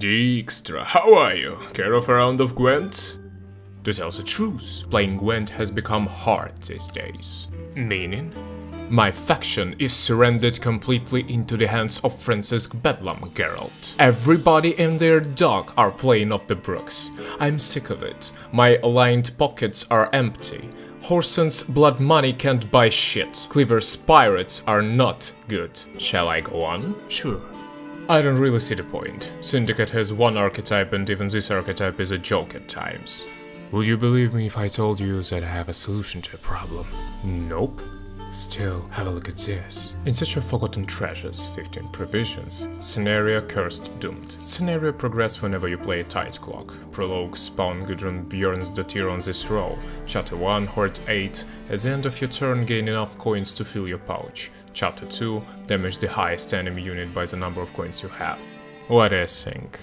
Dijkstra, how are you? Care of a round of Gwent? To tell the truth, playing Gwent has become hard these days. Meaning? My faction is surrendered completely into the hands of Francis Bedlam, Geralt. Everybody and their dog are playing up the brooks. I'm sick of it. My aligned pockets are empty. Horson's blood money can't buy shit. Cleaver's pirates are not good. Shall I go on? Sure. I don't really see the point. Syndicate has one archetype and even this archetype is a joke at times. Would you believe me if I told you that I have a solution to a problem? Nope. Still, have a look at this. In Search of Forgotten Treasures, 15 Provisions, Scenario Cursed Doomed. Scenario progress whenever you play a Tide Clock. Prologue spawn Gudrun Bjornsdottir on this row. Chapter 1, Horde 8. At the end of your turn, gain enough coins to fill your pouch. Chapter 2, damage the highest enemy unit by the number of coins you have. What do you think?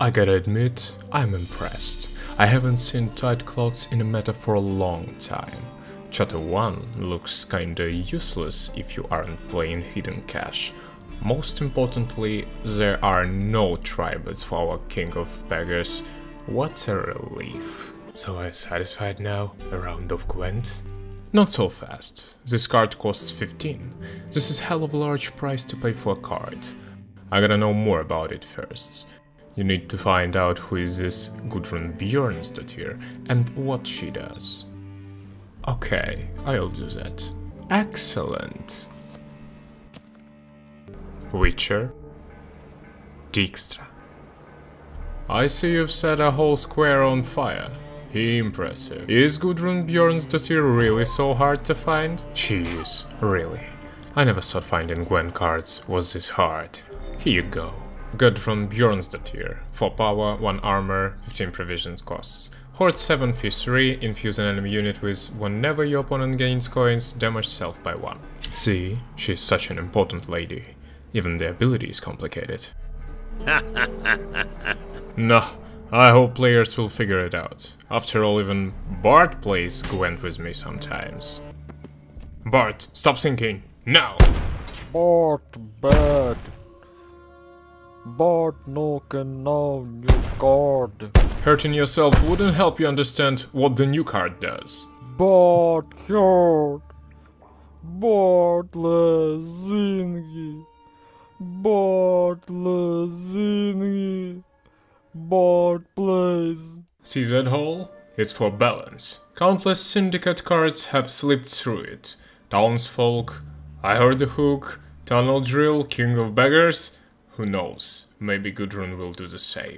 I gotta admit, I'm impressed. I haven't seen Tide Clocks in a meta for a long time. Chapter 1 looks kinda useless if you aren't playing Hidden Cache. Most importantly, there are no tributes for our King of Beggars. What a relief. So are you satisfied now? A round of Gwent? Not so fast. This card costs 15. This is hell of a large price to pay for a card. I gotta know more about it first. You need to find out who is this Gudrun Bjornsdottir and what she does. Okay, I'll do that. Excellent. Witcher. Dijkstra. I see you've set a whole square on fire. Impressive. Is Gudrun Bjornsdottir really so hard to find? She is, really. I never thought finding Gwent cards was this hard. Here you go. Gudrun Bjornsdottir. 4 power, 1 armor, 15 provisions costs. Horde 7 F3, infuse an enemy unit with whenever your opponent gains coins, damage self by 1. See, she's such an important lady. Even the ability is complicated. Nah, I hope players will figure it out. After all, even Bart plays Gwent with me sometimes. Bart, stop thinking, now! Bart, bad. Bart, no can now, new card. Hurting yourself wouldn't help you understand what the new card does. Bart hurt. Bart lazingy. Bart lazingy. Bart plays. See that hole? It's for balance. Countless Syndicate cards have slipped through it. Townsfolk, I Heard the Hook, Tunnel Drill, King of Beggars. Who knows? Maybe Gudrun will do the same.